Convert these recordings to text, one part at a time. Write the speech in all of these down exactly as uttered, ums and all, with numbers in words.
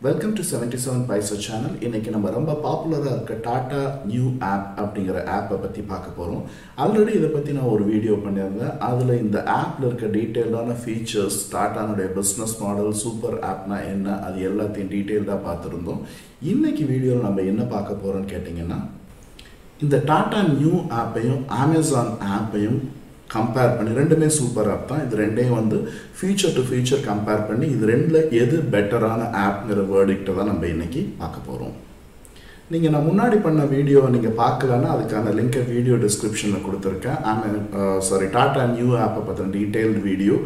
Welcome to seventy-seven Paiso channel. இன்னைக்கு நம்ம ரொம்ப பாப்புலரா இருக்க Tata New App அப்படிங்கற ஆப்பை பத்தி பார்க்க போறோம். ஆல்ரெடி இத பத்தி நான் ஒரு வீடியோ பண்ணியிருந்தேன். அதுல இந்த ஆப்ல இருக்க டீடைல்டான ஃபீச்சர்ஸ், டாடானுடைய பிசினஸ் மாடல், சூப்பர் ஆப்னா என்ன அது எல்லாத்தையும் டீடைலா பார்த்திருந்தோம். இன்னைக்கு வீடியோல நம்ம என்ன பார்க்க போறோம்னு கேட்டிங்கன்னா இந்த Tata New ஆப்பையும் Amazon ஆப்பையும் compare பண்ணி ரெண்டுமே சூப்பர் ஆப் தான். இது ரெண்டையும் வந்து feature to feature compare பண்ணி இது ரெண்டுல எது பெட்டரான ஆப்ங்கற verdict தான் நம்ம இன்னைக்கு பார்க்க போறோம். நீங்க நான் முன்னாடி பண்ண வீடியோ நீங்க பார்க்கலனா அதுக்கான லிங்க் வீடியோ descriptionல கொடுத்திருக்கேன். சாரி Tata New app பத்தின detailed வீடியோ.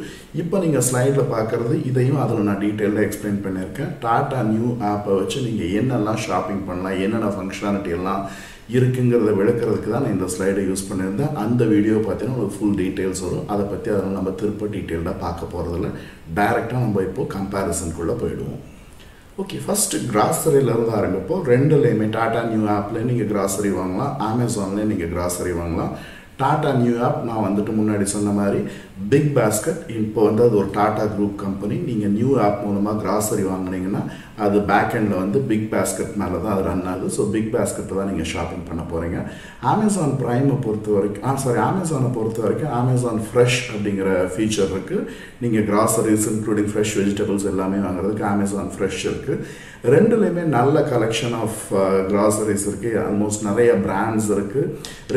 இப்போ நீங்க ஸ்லைட்ல பார்க்கிறது இதையும் அதுல நான் டீடைலா explain பண்ணிருக்கேன். Tata New app வச்சு நீங்க என்னெல்லாம் ஷாப்பிங் பண்ணலாம், என்னென்ன ஃபங்க்ஷனாலிட்டி எல்லாம் இருக்குங்கறதை விளக்குறதுக்கு தான் நான் இந்த ஸ்லைடை யூஸ் பண்ணிருந்தேன். அந்த வீடியோ பார்த்தீங்கன்னா உங்களுக்கு full details வரும். அத பத்தி அதனால நம்ம திருப்ப டீடைலா பார்க்க போறது இல்ல. டைரக்ட்டா நம்ம இப்போ comparison குள்ள போய்டுவோம். Okay, first grocery la irundha arambippom rendulayume Tata New app la neenga grocery vaangala, Amazon la neenga grocery vaangala. Tata New app na vandittu munnadi sonna mari Big Basket impo vandha adu or Tata Group company. Neenga new app moolama grocery vaanguningana adu back end la vandu Big Basket mela da adu run aagudhu. So Big Basket la neenga shopping panna poringa. Amazon Prime porthu varaikum ah sorry Amazon porthu varaikum Amazon Fresh abdingra feature irukku. Neenga groceries including fresh vegetables ellame vaanguradhukku Amazon Fresh irukku. Rendulayume nalla collection of uh, groceries irukku. Almost nariya brands irukku.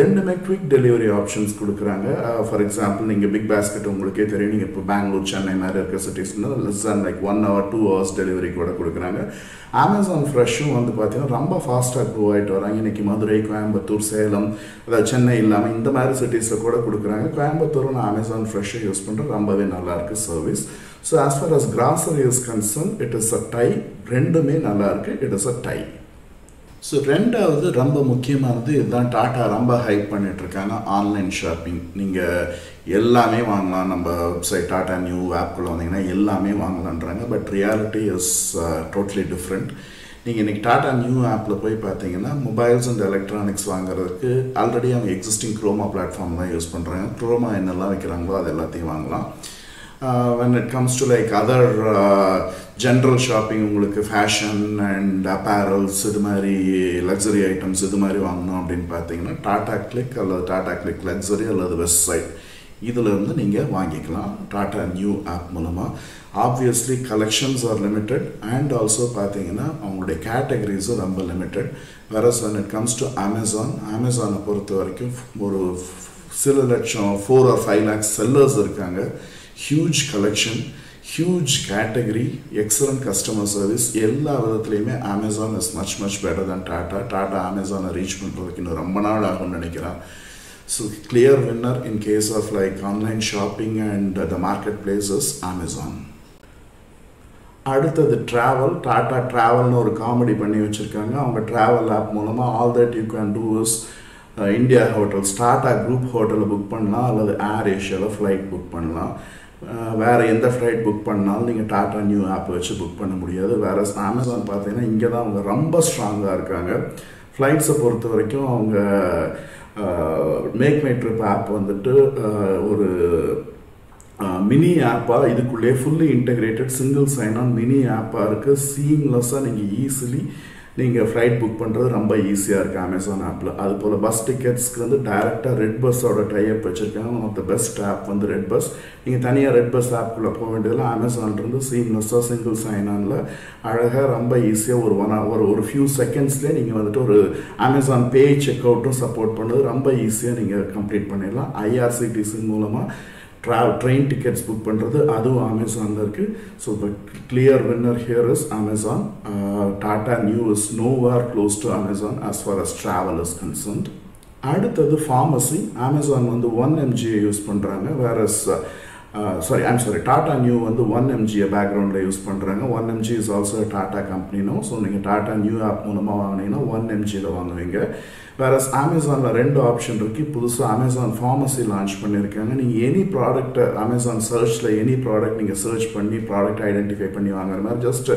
Rendume quick delivery options kudukranga. Uh, for example neenga Big Basket ungalukku theriyum neenga ipo Bangalore Chennai mari irukka cities la less than like one hour two hours delivery kuda kudukranga. Amazon Fresh vandu pathina romba fast ah grow aittu varanga. Iniki Madurai, Coimbatore, Salem, adha Chennai illama indha mari cities la kuda kudukranga. Coimbatore na Amazon Fresh use pandra rombave nalla irukku service. So as far as grocery is concerned, it is a tie. Rendume nalla irukku. It is a tie. So, ரெண்டாவது ரொம்ப முக்கியமானது இதுதான். டாடா ரொம்ப hype பண்ணிட்டு இருக்காங்க online shopping. நீங்க எல்லாமே வாங்கலாம் நம்ம வெப்சைட் டாடா நியூ ஆப்க்குள்ள வந்தீங்கன்னா எல்லாமே வாங்கலாம்ன்றாங்க. But reality is totally different. நீங்க இன்னைக்கு டாடா நியூ ஆப்ல போய் பாத்தீங்கன்னா மொபைல்ஸ் அண்ட் எலக்ட்ரானிக்ஸ் வாங்குறதுக்கு ஆல்ரெடி அவங்க எக்ஸிஸ்டிங் குரோமா பிளாட்ஃபார்ம் தான் யூஸ் பண்றாங்க. குரோமா என்னெல்லாம் வைக்கிறாங்களோ அது எல்லாத்தையும் வாங்கலாம். Uh, when it comes to like other uh, general shopping, உங்களுக்கு fashion and apparels இது மாதிரி luxury items இது மாதிரி வாங்கணும் அப்படின்னு பார்த்தீங்கன்னா Tata Click அல்லது Tata Click Luxury அல்லது website இதுல இருந்து நீங்க வாங்கிக்கலாம் Tata New app மூலமா. Obviously collections are limited and also பார்த்தீங்கன்னா அவங்களுடைய categories ரொம்ப limited. Whereas when it comes to Amazon, Amazon பொறுத்த வரைக்கும் ஒரு சில லட்சம் four or five lakhs sellers இருக்காங்க. Huge collection, huge category, excellent customer service. Ella vidathileyume Amazon is much much better than Tata. Tata Amazon reach pandradhukku innu romba naal agum nenikiran. So clear winner in case of like online shopping and uh, the marketplace is Amazon. அடுத்தது travel. Tata travel nu or comedy panni vechirukanga. Avanga travel app moolama all that you can do is uh, India hotels, Tata Group hotel book pannalam alladhu Air Asia la flight book pannalam. வேற எந்த flight book பண்ணாலும் நீங்கள் Tata new app வச்சு book பண்ண முடியாது. வேற Amazon பார்த்தீங்கன்னா இங்கே தான் அவங்க ரொம்ப ஸ்ட்ராங்காக இருக்காங்க. ஃப்ளைட்ஸை பொறுத்த வரைக்கும் அவங்க மேக் மை ட்ரிப் ஆப் வந்துட்டு ஒரு மினி ஆப்பாக இதுக்குள்ளே fully integrated single sign on mini ஆப்பாக இருக்குது. சீம்லெஸ்ஸாக நீங்கள் ஈஸிலி நீங்கள் ஃப்ளைட் புக் பண்ணுறது ரொம்ப ஈஸியாக இருக்குது அமேசான் ஆப்பில். அதுபோல் பஸ் டிக்கெட்ஸ்க்கு வந்து டைரெக்டாக ரெட் பஸ்ஸோட டைஅப் வச்சுருக்காங்க. One of the best app வந்து ரெட் பஸ். நீங்கள் தனியாக ரெட் பஸ் ஆப்புக்குள்ளே போக வேண்டியதில்லை. அமேசான்லேருந்து சீம்லெஸ்ஸாக சிங்கிள் சைனானில் அழகாக ரொம்ப ஈஸியாக ஒரு ஒன் ஹவர் ஒரு ஃபியூ செகண்ட்ஸ்லேயே நீங்கள் வந்துட்டு ஒரு அமேசான் பே செக் அவுட்டும் சப்போர்ட் பண்ணுறது ரொம்ப ஈஸியாக நீங்கள் கம்ப்ளீட் பண்ணிடலாம். ஐஆர்சிடிசி மூலமாக Travel train tickets book பண்றது அதுவும் அமேசான்ல இருக்கு. So the clear winner here is Amazon. Uh, Tata New is nowhere close to Amazon as far as travel is concerned. அடுத்தது pharmacy. Amazon வந்து one M G யூஸ் பண்றாங்க. Whereas uh, Uh, sorry, I'm sorry. Tata New vandu one M G background la use pandranga. one M G is also a Tata company now. So neenga Tata New app moolama vaanginga one M G la vaanguvinga. Whereas Amazon la rendu option irukku. Pudusa Amazon Pharmacy launch pannirukanga. Neenga any product Amazon search la any product neenga search panni product identify panni vaangra mari just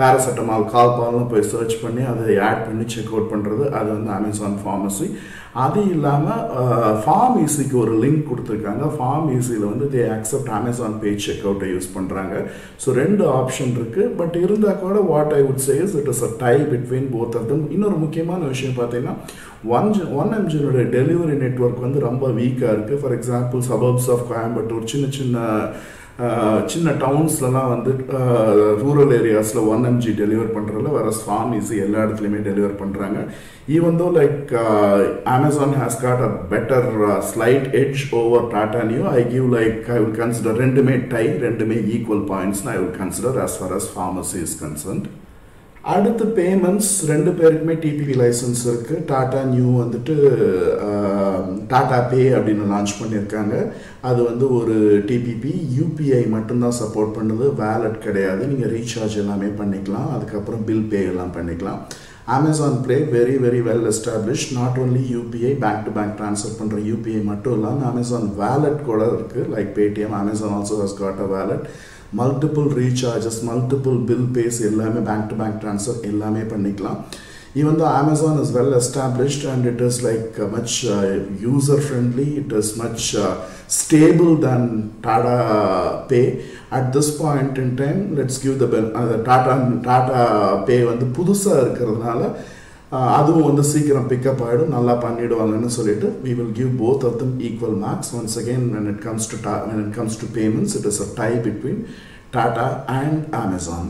paracetamol Calpol nu poi search panni adha add panni check out pandrathu adu vandu Amazon Pharmacy. அது இல்லாம Pharmacy ku oru link kuduthirukanga. Pharmacy la vandu they accept except Amazon page checkout use pandranga. So rendu option irukku, but what I would say is it is a tie between both of them. Innoru mukkiyamaana vishayam paathina one M G oda delivery network vandu romba weak ah irukku. For example, suburbs of Coimbatore, chinna chinna Uh, chinna towns lala uh, rural areas la one M G deliver pandrala, whereas farm easy ella edathileyume deliver pandranga. Even though like uh, Amazon has got a better uh, slight edge over Tata Neu, I give like I will consider rendume tie, rendume equal points na I will consider as far as pharmacy is concerned. Add the payments, rendu perikume T P P license irukku. Tata Neu and uh, Tata Pay abdinu launch pannirukanga. That is T P P, U P I mattum support pannudhu, wallet kedaiyadhu, neenga recharge ellame pannikalam, adukapram bill pay ellam pannikalam. Amazon Play very very well established, not only U P I bank to bank transfer pandra U P I mattum illa Amazon wallet kuda irukku, like Paytm. Amazon also has got a wallet, multiple recharges, multiple bill pays ellame bank to bank transfer ellame pannikalam. Even though Amazon is well established and it is like much uh, user friendly, it is much uh, stable than Tata Pay. At this point in time, let's give the uh, Tata Tata Pay vandu pudusa irukkaradnala adhu vandu seekram pick up aidum nalla panniduvanga nu solittu we will give both of them equal marks. Once again, when it comes to when it comes to payments, it is a tie between Tata and Amazon.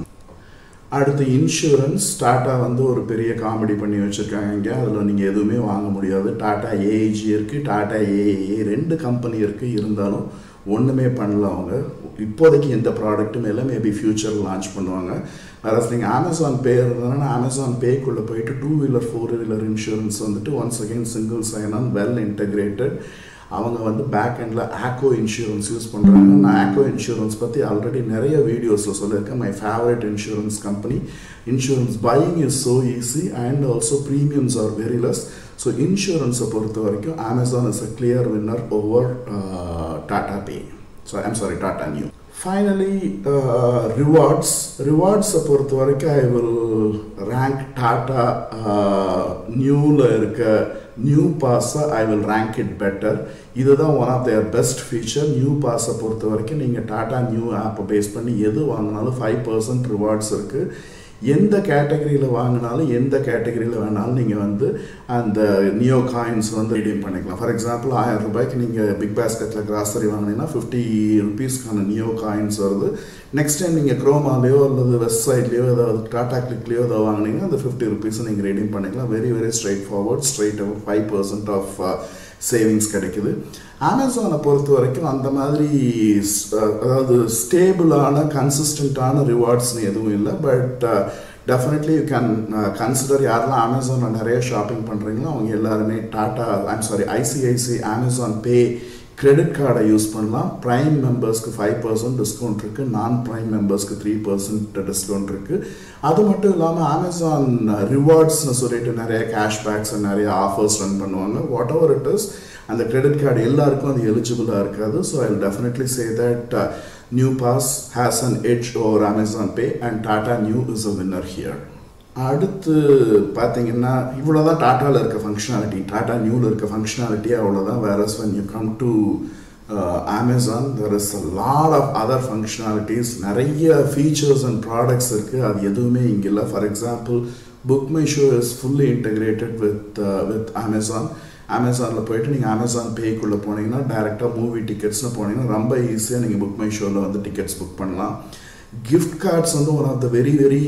அடுத்து insurance Tata வந்து ஒரு பெரிய comedy பண்ணி வச்சிருக்காங்க. அதுல நீங்க எதுவுமே வாங்க முடியாது. டாடா ஏஐஜி இருக்கு, டாடா ஏஏஏ ரெண்டு கம்பெனி இருக்கு. இருந்தாலும் ஒண்ணுமே பண்ணல அவங்க. இப்போதைக்கு எந்த ப்ராடக்ட்டும் இல்ல, மேபி ஃபியூச்சர்ல லான்ச் பண்ணுவாங்க. whereas நீங்க Amazon Pay இருந்தானே Amazon Pay குள்ள போய்ட்டு two wheeler four wheeler insurance வந்துட்டு once again single sign on, well integrated. அவங்க வந்து பேக் எண்ட்ல ஆக்கோ இன்சூரன்ஸ் யூஸ் பண்றாங்க. நான் ஆக்கோ இன்சூரன்ஸ் பத்தி ஆல்ரெடி நிறைய வீடியோஸ்ல சொல்லிருக்கேன். my favorite insurance company. Insurance buying is so easy and also premiums are very less. So insurance பொறுத்த வரைக்கும் Amazon is a clear winner over uh, Tata Pay. So I'm sorry, Tata Neu. Finally, uh, rewards rewards பொறுத்த வரைக்கும் I will rank Tata uh, Neu ல இருக்க New Pass, I will rank it better. This is one of their best feature. New Pass பொறுத்த வரைக்கும் நீங்க Tata Neu app base பண்ணி எது வாங்குனாலும் five percent rewards இருக்கு. எந்த கேட்டகரியில வாங்குனாலும் எந்த கேட்டகரியில வேணாலும் நீங்க வந்து அந்த Neo coins வந்து redeem பண்ணிக்கலாம். For example, one thousand ரூபாய்க்கு நீங்க பிக் பாஸ்கெட்ல grocery வாங்குனீங்கன்னா fifty rupees-க்கான Neo coins வருது. Next time நீங்க Chromaலயோ அல்லது வெப்சைட்லயோ ஏதாவது Tata Clickலயோ ஏதாவது வாங்குனீங்கன்னா அந்த fifty rupees-ஐ நீங்க redeem பண்ணிக்கலாம். Very very straightforward, straight up five percent of uh, savings கிடைக்குது. Amazon பொறுத்த வரைக்கும் அந்த மாதிரி அதாவது ஸ்டேபிளான கன்சிஸ்டன்ட்டான ரிவார்ட்ஸ்னு எதுவும் இல்லை. But definitely you can consider யாரெல்லாம் அமேசானில் நிறைய ஷாப்பிங் பண்ணுறீங்களோ அவங்க எல்லாருமே Tata I'm sorry ICICI Amazon Pay credit கார்டை யூஸ் பண்ணலாம். ப்ரைம் மெம்பர்ஸ்க்கு ஃபைவ் பர்சன்ட் டிஸ்கவுண்ட் இருக்குது, நான் ப்ரைம் மெம்பர்ஸ்க்கு த்ரீ பர்சன்ட் டிஸ்கவுண்ட் இருக்குது. அது மட்டும் இல்லாமல் அமேசான் ரிவார்ட்ஸ்னு சொல்லிட்டு நிறைய கேஷ்பேக்ஸ் நிறைய ஆஃபர்ஸ் ரன் பண்ணுவாங்க. வாட் எவர் இட் இஸ், அந்த கிரெடிட் கார்டு எல்லாருக்கும் அது எலிஜிபிளாக இருக்காது. So I will definitely say that New Pass has an edge over Amazon Pay and Tata Neu is a winner here. அடுத்து பார்த்தீங்கன்னா இவ்வளோதான் டாட்டாவில் இருக்க ஃபங்க்ஷனாலிட்டி, டாட்டா நியூவில் இருக்க ஃபங்க்ஷனாலிட்டி அவ்வளோதான். whereas when you come to uh, Amazon, there is a lot of other functionalities, நிறைய features and products இருக்குது. அது எதுவுமே இங்கே இல்லை. For example, Book My Show is fully integrated with uh, with Amazon. அமேசானில் போய்ட்டு நீங்கள் அமேசான் பேக்குள்ளே போனீங்கன்னா டேரெக்டாக மூவி டிக்கெட்ஸ்னு போனீங்கன்னா ரொம்ப ஈஸியாக நீங்கள் புக் மை ஷோவில் வந்து டிக்கெட்ஸ் புக் பண்ணலாம். Gift cards are one of the very very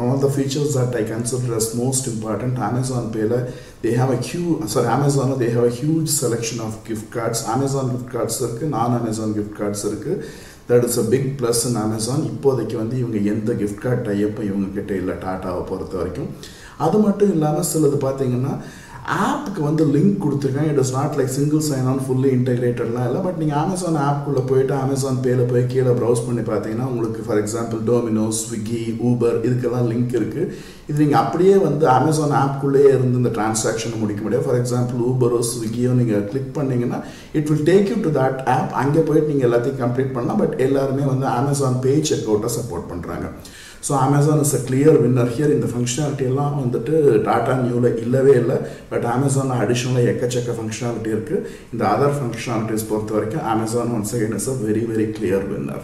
one of the features that I consider as most important. Amazon Pay, they have a huge sorry Amazon they have a huge selection of gift cards. Amazon gift cards irukku, non-Amazon gift cards irukku. That is a big plus in Amazon. இப்போதைக்கு வந்து இவங்க எந்த gift card type இவங்க கிட்ட இல்லை டாட்டாவை பொறுத்த வரைக்கும். அது மட்டும் இல்லாமல் சிலது பார்த்தீங்கன்னா ஆப்புக்கு வந்து லிங்க் கொடுத்துருக்கேன். It is not like single sign on fully இன்டெகிரேட்டட்லாம் இல்லை. பட் நீங்கள் அமேசான் ஆப்குள்ளே போய்ட்டு அமேசான் பேல போய் கீழே ப்ரௌஸ் பண்ணி பார்த்தீங்கன்னா உங்களுக்கு for example Domino, Swiggy, Uber இதுக்கெல்லாம் லிங்க் இருக்குது. இது நீங்கள் அப்படியே வந்து அமேசான் ஆப்குள்ளேயே இருந்து இந்த டிரான்சாக்ஷனை முடிக்க முடியாது. ஃபார் எக்ஸாம்பிள் ஊபரோ ஸ்விக்கியோ நீங்கள் கிளிக் பண்ணிங்கன்னா it will take you to that app. அங்கே போய்ட்டு நீங்கள் எல்லாத்தையும் கம்ப்ளீட் பண்ணலாம். பட் எல்லாருமே வந்து அமேசான் பே செக் அவுட்டாக சப்போர்ட் பண்ணுறாங்க. So Amazon is a clear winner here in the functionality on the Tata Newla, but Amazon additional functionality in the other functionalities Amazon once again is a very very clear winner.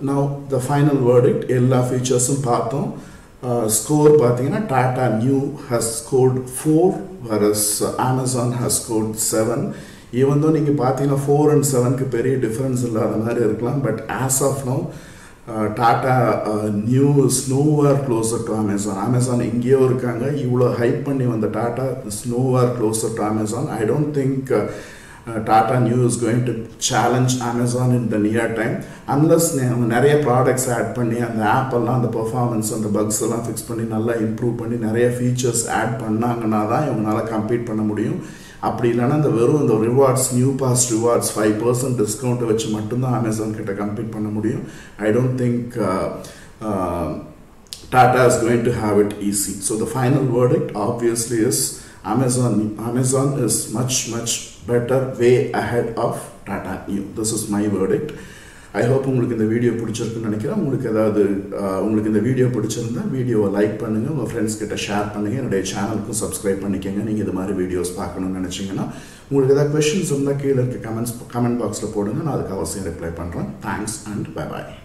Now the final verdict, all features Uh, score Tata Neu has scored four, whereas uh, Amazon has scored seven. Even though you can see four and seven is very difference, but as of now, uh, Tata uh, Neu is nowhere closer to Amazon. Amazon is you hype the Tata is nowhere closer to Amazon. I don't think uh, Uh, Tata Neu is going to challenge Amazon in the near time unless நிறைய products add பண்ணி அந்த app எல்லாம் அந்த performance அந்த bugs எல்லாம் fix பண்ணி நல்லா improve பண்ணி நிறைய features add பண்ணாங்கன்னா தான் இவங்களால compete பண்ண முடியும். அப்படி இல்லனா அந்த வெறும் அந்த rewards new pass rewards five percent discount வச்சு மட்டும் தான் Amazon கிட்ட compete பண்ண முடியும். I don't think uh, uh, Tata is going to have it easy. So the final verdict obviously is Amazon Amazon is much much better way ahead of Tata Neu. This is my verdict. I hope you like the video. If you like the video, video like pannunga, your friends kitta share pannunga, and channel ku subscribe pannikenga. Neenga idhu mari videos paakanum nenachingana ungalku edha questions irundha keela irukka comments comment box la podunga, na adukku avasiyam reply pandren. Thanks and bye bye.